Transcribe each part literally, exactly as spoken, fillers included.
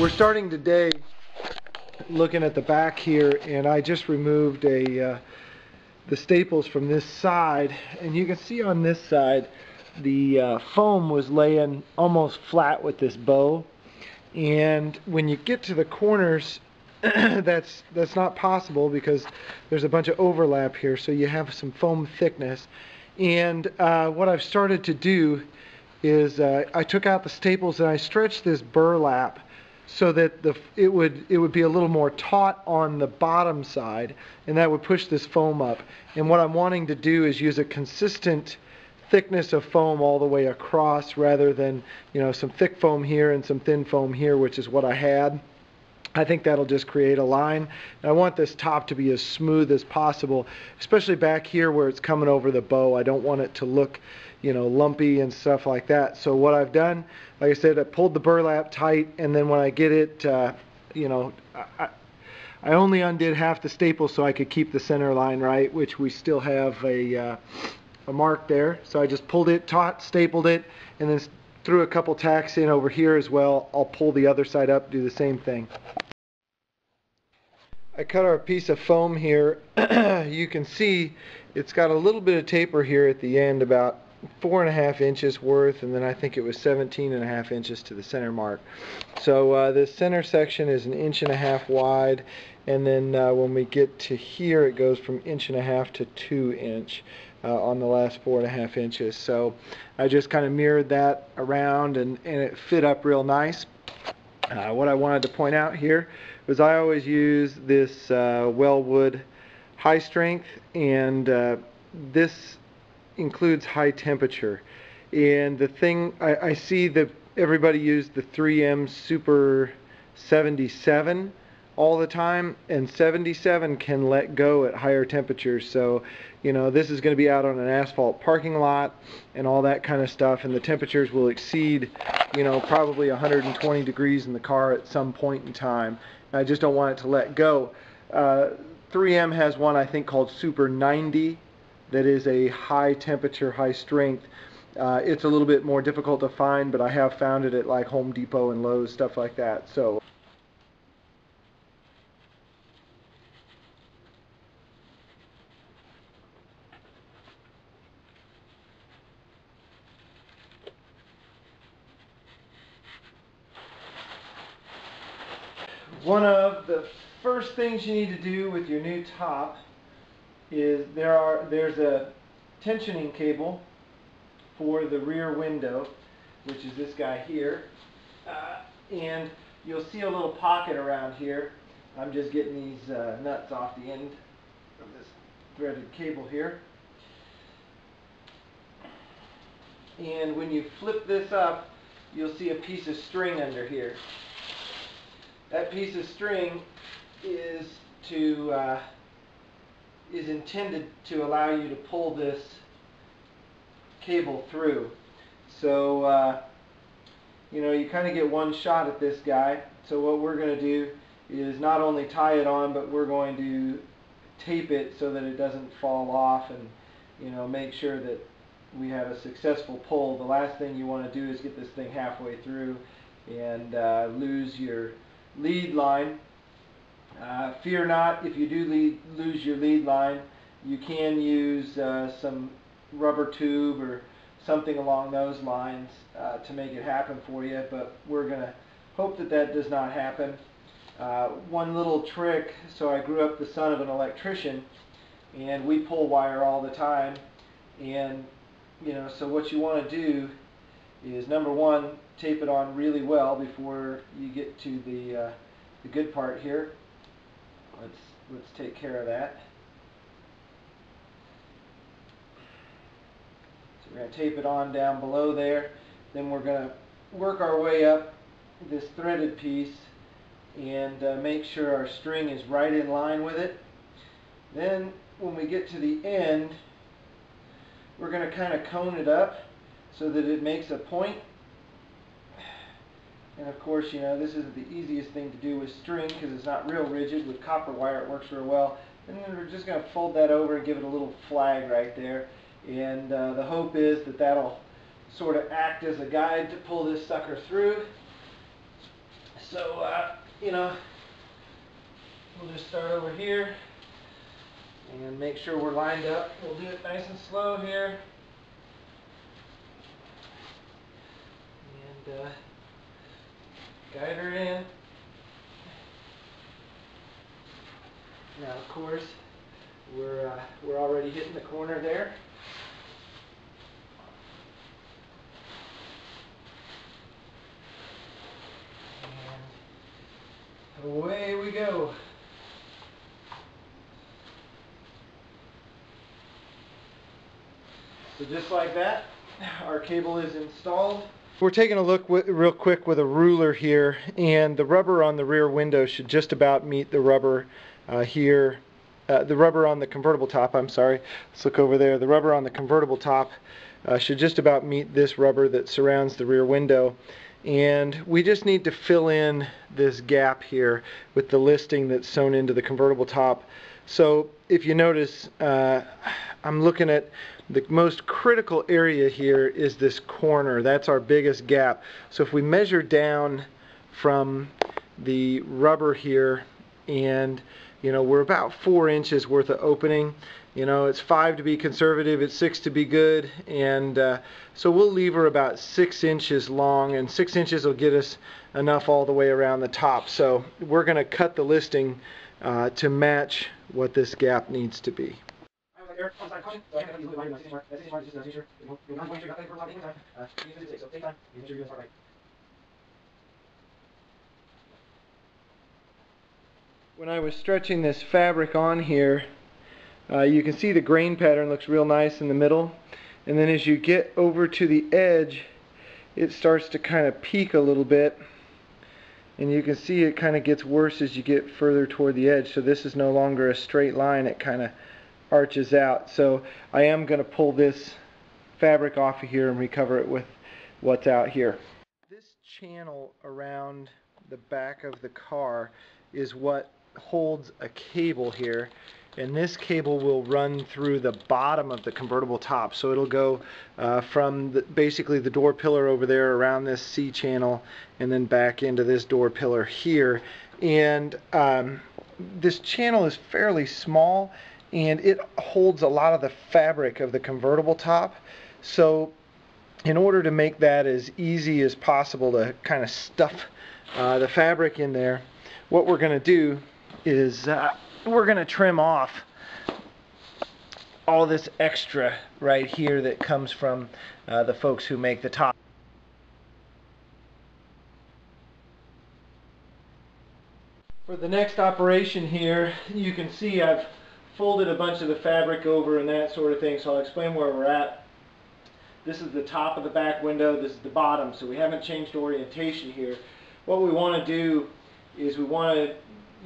We're starting today looking at the back here, and I just removed a uh, the staples from this side, and you can see on this side the uh, foam was laying almost flat with this bow, and when you get to the corners that's that's not possible because there's a bunch of overlap here, so you have some foam thickness. And uh, what I've started to do is uh, I took out the staples and I stretched this burlap so that the it would it would be a little more taut on the bottom side, and that would push this foam up. And what I'm wanting to do is use a consistent thickness of foam all the way across, rather than, you know, some thick foam here and some thin foam here, which is what I had. I think that'll just create a line. And I want this top to be as smooth as possible, especially back here where it's coming over the bow. I don't want it to look, you know, lumpy and stuff like that. So what I've done, like I said, I pulled the burlap tight, and then when I get it, uh, you know, I, I only undid half the staple so I could keep the center line right, which we still have a, uh, a mark there. So I just pulled it taut, stapled it, and then threw a couple tacks in over here as well. I'll pull the other side up, do the same thing. I cut our piece of foam here. You can see it's got a little bit of taper here at the end, about four and a half inches worth, and then I think it was seventeen and a half inches to the center mark. So uh, the center section is an inch and a half wide, and then uh, when we get to here it goes from inch and a half to two inch uh, on the last four and a half inches. So I just kind of mirrored that around, and, and it fit up real nice. Uh, what I wanted to point out here was I always use this uh, Wellwood high strength, and uh, this includes high temperature. And the thing I, I see that everybody used the three M Super seventy-seven all the time, and seventy-seven can let go at higher temperatures. So, you know, this is going to be out on an asphalt parking lot and all that kind of stuff, and the temperatures will exceed, you know, probably one hundred twenty degrees in the car at some point in time. I just don't want it to let go. Uh, three M has one I think called Super ninety that is a high temperature, high strength. Uh, it's a little bit more difficult to find, but I have found it at like Home Depot and Lowe's, stuff like that. So. One of the first things you need to do with your new top is there are there's a tensioning cable for the rear window, which is this guy here, uh, and you'll see a little pocket around here. I'm just getting these uh, nuts off the end of this threaded cable here. And when you flip this up, you'll see a piece of string under here. That piece of string is to uh, is intended to allow you to pull this cable through. So uh, you know, you kind of get one shot at this guy. So what we're going to do is not only tie it on, but we're going to tape it so that it doesn't fall off, and, you know, make sure that we have a successful pull. The last thing you want to do is get this thing halfway through and uh, lose your lead line. Uh, fear not, if you do lead, lose your lead line, you can use uh, some rubber tube or something along those lines uh, to make it happen for you, but we're going to hope that that does not happen. Uh, one little trick, so I grew up the son of an electrician, and we pull wire all the time, and, you know, so what you want to do is, number one, tape it on really well before you get to the, uh, the good part here. Let's, let's take care of that. So we're going to tape it on down below there. Then we're going to work our way up this threaded piece and uh, make sure our string is right in line with it. Then when we get to the end, we're going to kind of cone it up so that it makes a point. And of course, you know, this isn't the easiest thing to do with string because it's not real rigid. With copper wire it works real well. And then we're just going to fold that over and give it a little flag right there. And uh, the hope is that that'll sort of act as a guide to pull this sucker through. So, uh, you know, we'll just start over here and make sure we're lined up. We'll do it nice and slow here. And uh, guide her in. Now, of course, we're, uh, we're already hitting the corner there. And away we go. So just like that, our cable is installed. We're taking a look real quick with a ruler here, and the rubber on the rear window should just about meet the rubber Uh, here, uh, the rubber on the convertible top, I'm sorry, let's look over there, the rubber on the convertible top uh, should just about meet this rubber that surrounds the rear window. And we just need to fill in this gap here with the listing that's sewn into the convertible top. So if you notice, uh, I'm looking at the most critical area here is this corner. That's our biggest gap. So if we measure down from the rubber here, and you know, we're about four inches worth of opening. You know, it's five to be conservative, it's six to be good, and uh, so we'll leave her about six inches long, and six inches will get us enough all the way around the top. So we're going to cut the listing uh, to match what this gap needs to be. When I was stretching this fabric on here, uh, you can see the grain pattern looks real nice in the middle, and then as you get over to the edge, it starts to kind of peak a little bit, and you can see it kind of gets worse as you get further toward the edge. So this is no longer a straight line, it kind of arches out. So I am going to pull this fabric off of here and recover it with what's out here. This channel around the back of the car is what holds a cable here, and this cable will run through the bottom of the convertible top. So it'll go uh, from the, basically the door pillar over there around this C channel and then back into this door pillar here. And um, this channel is fairly small, and it holds a lot of the fabric of the convertible top. So in order to make that as easy as possible to kind of stuff uh, the fabric in there, what we're going to do is uh, we're going to trim off all this extra right here that comes from uh, the folks who make the top. For the next operation here, you can see I've folded a bunch of the fabric over and that sort of thing, so I'll explain where we're at. This is the top of the back window, this is the bottom, so we haven't changed orientation here. What we want to do is we want to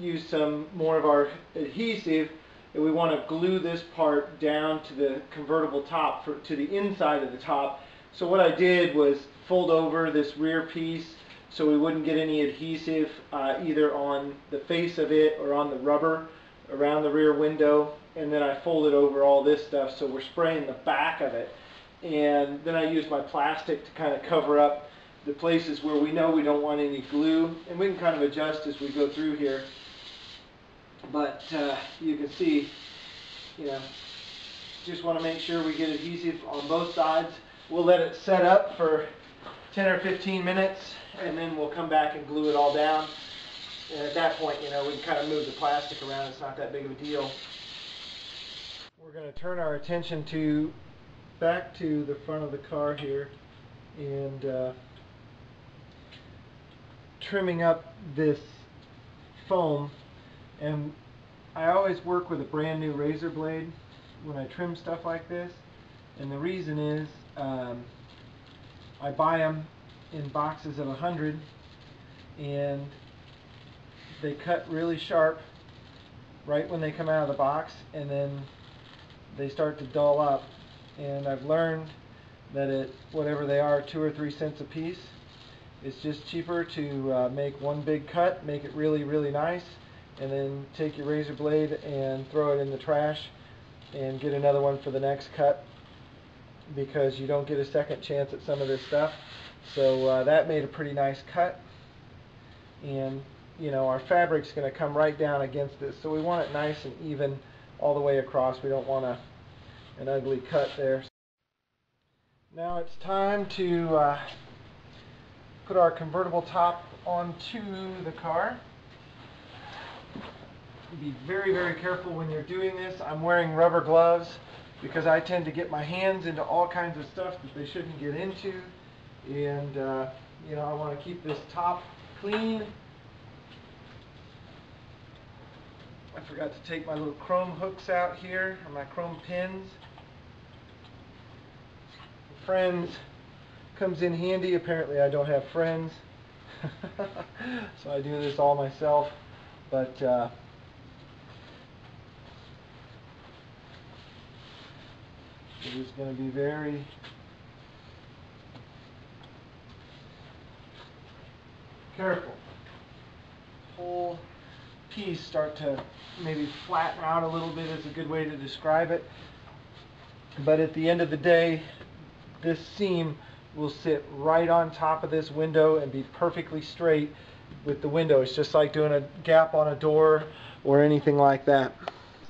use some more of our adhesive, and we want to glue this part down to the convertible top, for, to the inside of the top. So what I did was fold over this rear piece so we wouldn't get any adhesive uh, either on the face of it or on the rubber around the rear window, and then I folded over all this stuff so we're spraying the back of it. And then I used my plastic to kind of cover up the places where we know we don't want any glue, and we can kind of adjust as we go through here, but uh, you can see, you know, just want to make sure we get adhesive on both sides. We'll let it set up for ten or fifteen minutes, and then we'll come back and glue it all down, and at that point, you know, we can kind of move the plastic around. It's not that big of a deal. We're going to turn our attention to back to the front of the car here, and uh, trimming up this foam. And I always work with a brand new razor blade when I trim stuff like this, and the reason is um, I buy them in boxes of a hundred, and they cut really sharp right when they come out of the box, and then they start to dull up, and I've learned that at whatever they are, two or three cents a piece, it's just cheaper to uh, make one big cut, make it really, really nice, and then take your razor blade and throw it in the trash and get another one for the next cut, because you don't get a second chance at some of this stuff. So uh, that made a pretty nice cut. and you know our fabric's going to come right down against this, so we want it nice and even all the way across. We don't want a, an ugly cut there. Now it's time to uh, put our convertible top onto the car. Be very, very careful when you're doing this. I'm wearing rubber gloves because I tend to get my hands into all kinds of stuff that they shouldn't get into, and uh, you know I want to keep this top clean. I forgot to take my little chrome hooks out here, or my chrome pins. Friends comes in handy. Apparently I don't have friends, so I do this all myself, but uh, it is going to be very careful. Whole piece start to maybe flatten out a little bit is a good way to describe it, but at the end of the day this seam will sit right on top of this window and be perfectly straight with the window. It's just like doing a gap on a door or anything like that.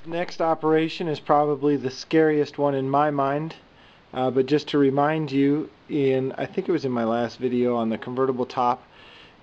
Next operation is probably the scariest one in my mind, uh, but just to remind you, in I think it was in my last video on the convertible top,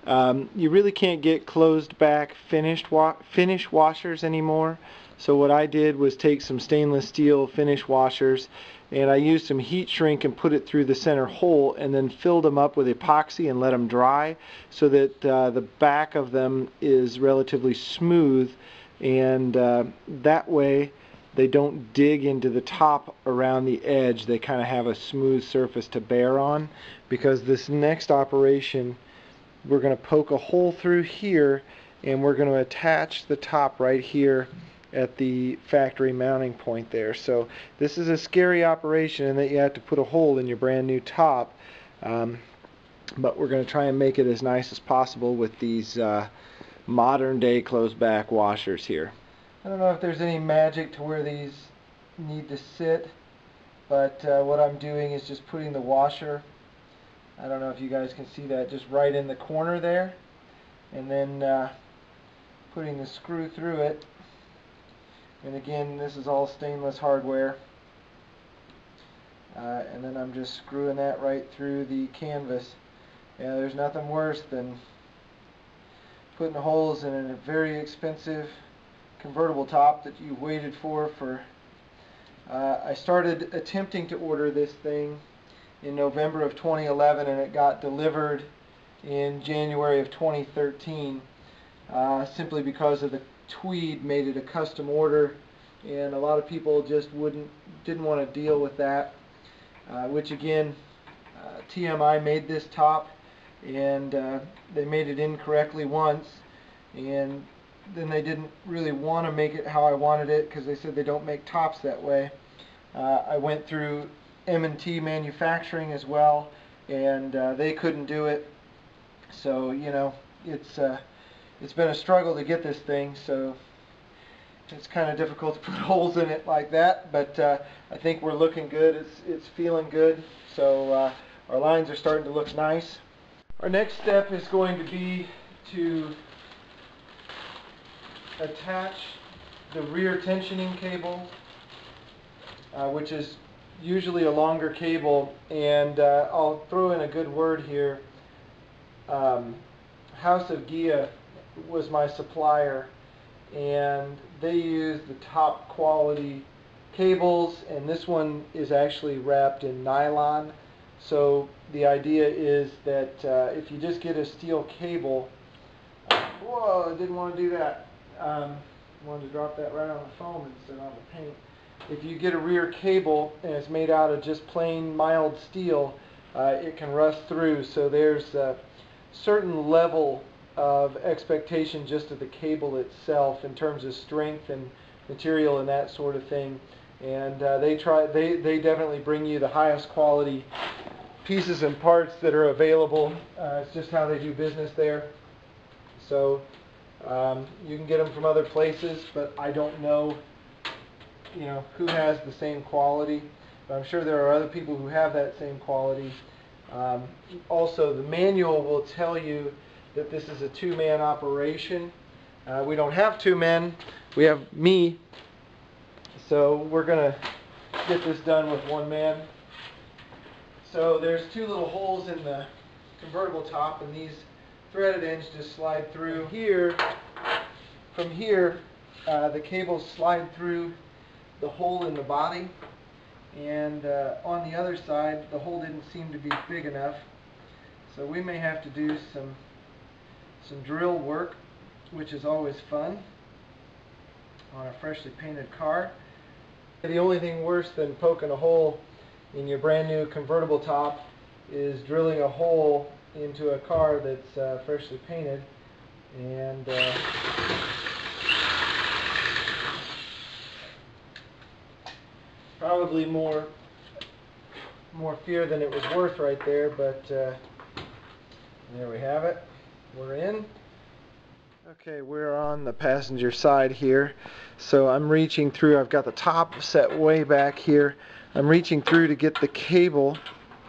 um, you really can't get closed back finished wa finish washers anymore. So what I did was take some stainless steel finish washers, and I used some heat shrink and put it through the center hole, and then filled them up with epoxy and let them dry so that uh, the back of them is relatively smooth, and uh, that way they don't dig into the top around the edge. They kind of have a smooth surface to bear on, because this next operation we're going to poke a hole through here and we're going to attach the top right here at the factory mounting point there. So this is a scary operation in that you have to put a hole in your brand new top, um, but we're going to try and make it as nice as possible with these uh, modern day closed back washers here. I don't know if there's any magic to where these need to sit, but uh, what I'm doing is just putting the washer, I don't know if you guys can see that, just right in the corner there, and then uh, putting the screw through it. And again, this is all stainless hardware, uh, and then I'm just screwing that right through the canvas. Yeah, there's nothing worse than putting holes in a very expensive convertible top that you've waited for for uh, I started attempting to order this thing in November of twenty eleven, and it got delivered in January of twenty thirteen, uh, simply because of the tweed made it a custom order, and a lot of people just wouldn't didn't want to deal with that, uh, which again, uh, T M I made this top, and uh, they made it incorrectly once, and then they didn't really want to make it how I wanted it because they said they don't make tops that way. Uh, I went through M and T Manufacturing as well, and uh, they couldn't do it. So you know, it's uh, it's been a struggle to get this thing, so it's kind of difficult to put holes in it like that. But uh, I think we're looking good. It's it's feeling good. So uh, our lines are starting to look nice. Our next step is going to be to attach the rear tensioning cable, uh, which is usually a longer cable, and uh, I'll throw in a good word here. Um, House of Gia was my supplier, and they use the top quality cables, and this one is actually wrapped in nylon. So the idea is that uh, if you just get a steel cable, whoa, I didn't want to do that. Um, I wanted to drop that right on the foam instead of on the paint. If you get a rear cable and it's made out of just plain mild steel, uh, it can rust through. So there's a certain level of expectation just of the cable itself in terms of strength and material and that sort of thing. And uh, they try, they, they definitely bring you the highest quality pieces and parts that are available. Uh, it's just how they do business there. So um, you can get them from other places, but I don't know, you know, who has the same quality. But I'm sure there are other people who have that same quality. Um, also, the manual will tell you that this is a two-man operation. Uh, we don't have two men, we have me, so we're gonna get this done with one man. So there's two little holes in the convertible top, and these threaded ends just slide through here. From here, uh, the cables slide through the hole in the body, and uh, on the other side the hole didn't seem to be big enough, so we may have to do some some drill work, which is always fun on a freshly painted car. The only thing worse than poking a hole in your brand new convertible top is drilling a hole into a car that's uh, freshly painted, and uh, probably more more fear than it was worth right there, but uh, there we have it. We're in. Okay, we're on the passenger side here, so I'm reaching through. I've got the top set way back here. I'm reaching through to get the cable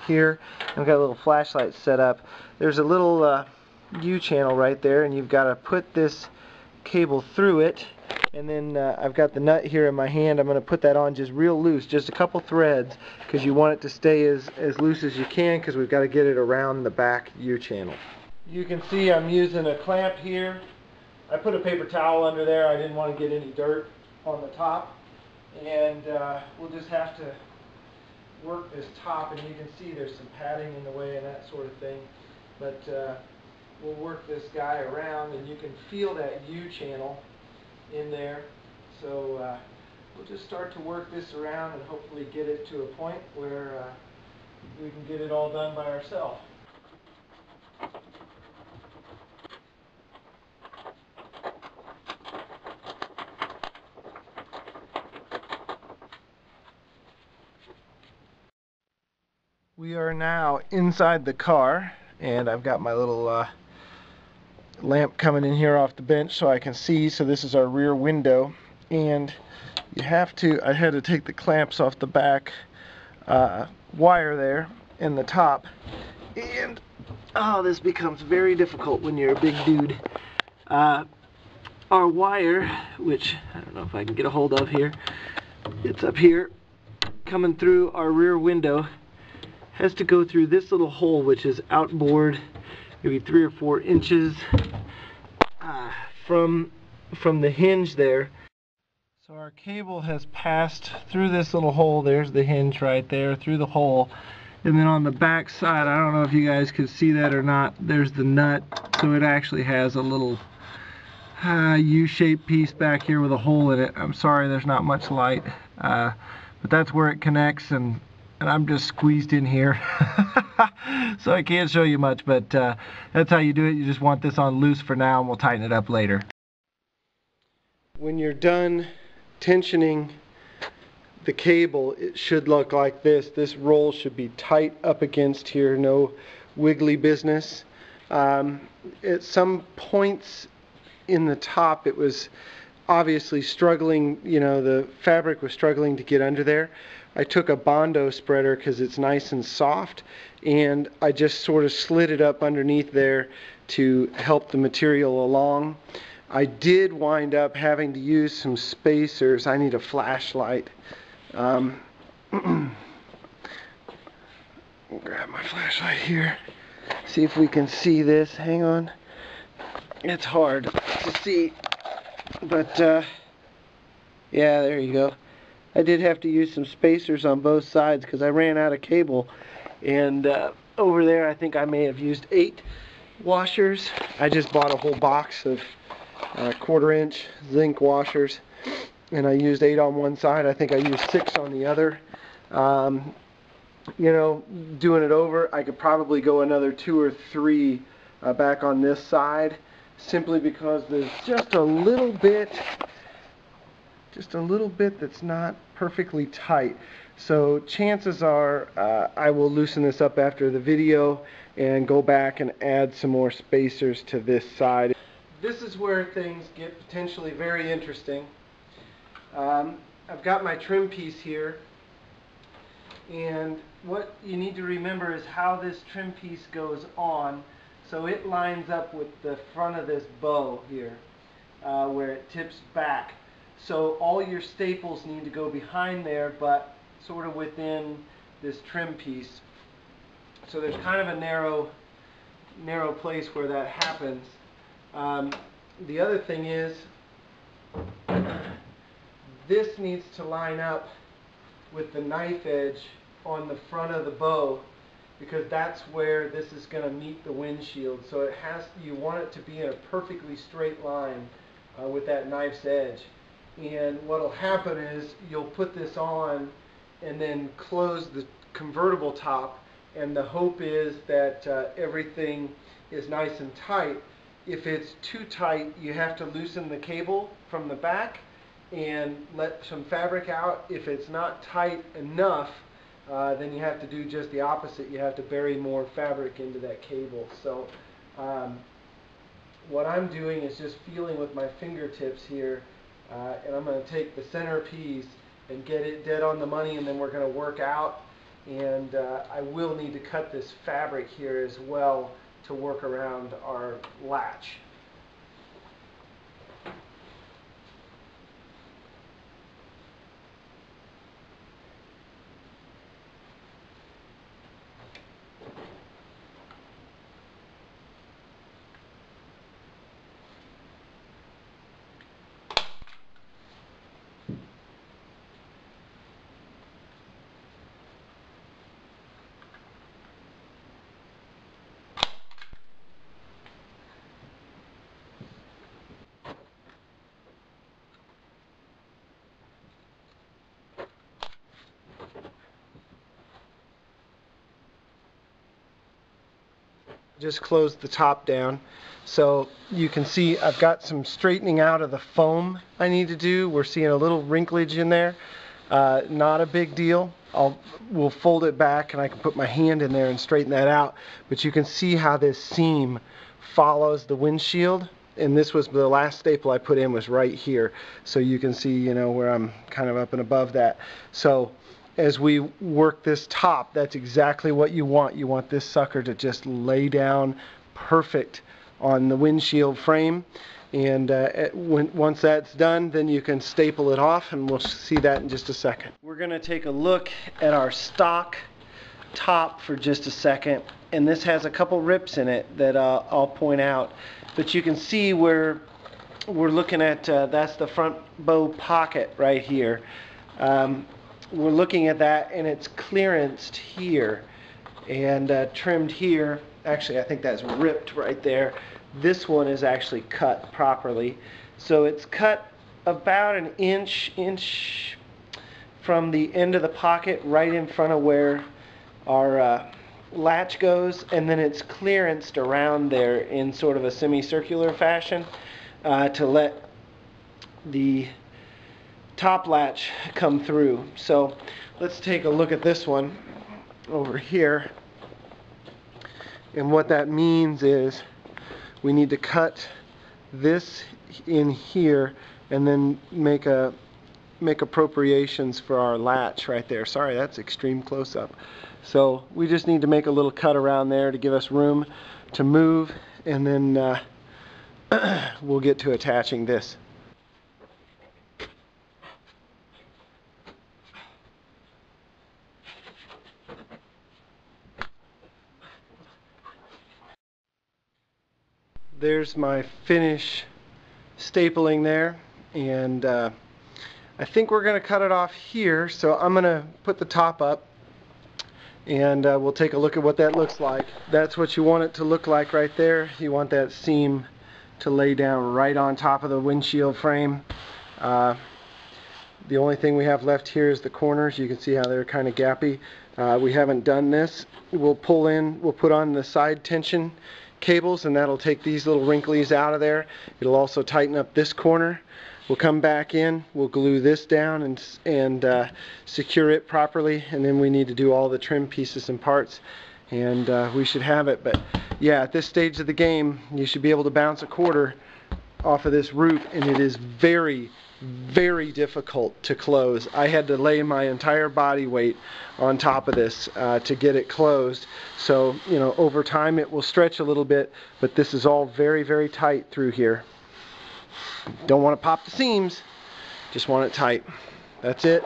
here. I've got a little flashlight set up. There's a little uh, U-channel right there, and you've got to put this cable through it. And then uh, I've got the nut here in my hand. I'm going to put that on just real loose, just a couple threads, because you want it to stay as, as loose as you can, because we've got to get it around the back U-channel. You can see I'm using a clamp here. I put a paper towel under there. I didn't want to get any dirt on the top. And uh, we'll just have to work this top, and you can see there's some padding in the way and that sort of thing. But uh, we'll work this guy around, and you can feel that U-channel in there. So uh, we'll just start to work this around and hopefully get it to a point where uh, we can get it all done by ourselves. We are now inside the car, and I've got my little uh, lamp coming in here off the bench so I can see. So this is our rear window, and you have to, I had to take the clamps off the back uh, wire there in the top, and oh, this becomes very difficult when you're a big dude. Uh, our wire, which I don't know if I can get a hold of here, it's up here coming through our rear window, has to go through this little hole, which is outboard maybe three or four inches uh, from from the hinge there. So our cable has passed through this little hole. There's the hinge right there, through the hole, and then on the back side, I don't know if you guys could see that or not, there's the nut. So it actually has a little uh, U-shaped piece back here with a hole in it. I'm sorry there's not much light, uh, but that's where it connects, and and I'm just squeezed in here so I can't show you much, but uh, that's how you do it. You just want this on loose for now, and we'll tighten it up later. When you're done tensioning the cable, it should look like this. This roll should be tight up against here, no wiggly business. Um, at some points in the top, it was obviously struggling, you know, the fabric was struggling to get under there. I took a Bondo spreader because it's nice and soft, and I just sort of slid it up underneath there to help the material along. I did wind up having to use some spacers. I need a flashlight. Um, grab my flashlight here. See if we can see this. Hang on. It's hard to see, but uh, yeah, there you go. I did have to use some spacers on both sides because I ran out of cable, and uh, over there I think I may have used eight washers. I just bought a whole box of uh, quarter inch zinc washers, and I used eight on one side. I think I used six on the other. Um, you know, doing it over, I could probably go another two or three uh, back on this side, simply because there's just a little bit just a little bit that's not perfectly tight. So chances are uh, I will loosen this up after the video and go back and add some more spacers to this side. This is where things get potentially very interesting. Um, I've got my trim piece here, and what you need to remember is how this trim piece goes on. so it lines up with the front of this bow here, uh, where it tips back. So all your staples need to go behind there, but sort of within this trim piece. So there's kind of a narrow, narrow place where that happens. Um, the other thing is, this needs to line up with the knife edge on the front of the bow, because that's where this is going to meet the windshield. So it has, you want it to be in a perfectly straight line uh, with that knife's edge. And what will happen is you'll put this on and then close the convertible top, and the hope is that uh, everything is nice and tight. If it's too tight, you have to loosen the cable from the back and let some fabric out. If it's not tight enough, uh, then you have to do just the opposite. You have to bury more fabric into that cable. So um, what I'm doing is just feeling with my fingertips here, uh, and I'm going to take the center piece and get it dead on the money, and then we're going to work out. And uh, I will need to cut this fabric here as well to work around our latch. Just closed the top down, so you can see I've got some straightening out of the foam I need to do. We're seeing a little wrinklage in there, uh, not a big deal. I'll we'll fold it back and I can put my hand in there and straighten that out, but you can see how this seam follows the windshield, and this was the last staple I put in was right here, so you can see, you know, where I'm kind of up and above that. So as we work this top, that's exactly what you want. You want this sucker to just lay down perfect on the windshield frame. And uh, it, when, once that's done, then you can staple it off, and we'll see that in just a second. We're going to take a look at our stock top for just a second. And this has a couple rips in it that uh, I'll point out. But you can see where we're looking at, uh, that's the front bow pocket right here. Um, We're looking at that, and it's clearanced here and uh, trimmed here. Actually, I think that's ripped right there. This one is actually cut properly. So it's cut about an inch, inch from the end of the pocket right in front of where our uh, latch goes, and then it's clearanced around there in sort of a semicircular fashion uh, to let the top latch come through. So let's take a look at this one over here, and what that means is we need to cut this in here and then make a make appropriations for our latch right there. Sorry, that's extreme close-up. So we just need to make a little cut around there to give us room to move, and then uh, we'll get to attaching this. There's my finish stapling there, and uh, I think we're going to cut it off here, so I'm going to put the top up, and uh, we'll take a look at what that looks like. That's what you want it to look like right there. You want that seam to lay down right on top of the windshield frame. Uh, the only thing we have left here is the corners. You can see how they're kind of gappy. Uh, we haven't done this. We'll pull in, we'll put on the side tension cables, and that'll take these little wrinklies out of there. It'll also tighten up this corner. We'll come back in, we'll glue this down and, and uh, secure it properly, and then we need to do all the trim pieces and parts, and uh, we should have it. But yeah, at this stage of the game, you should be able to bounce a quarter off of this root, and it is very, very difficult to close. I had to lay my entire body weight on top of this uh, to get it closed. So, you know, over time it will stretch a little bit, but this is all very, very tight through here. Don't want to pop the seams, just want it tight. That's it.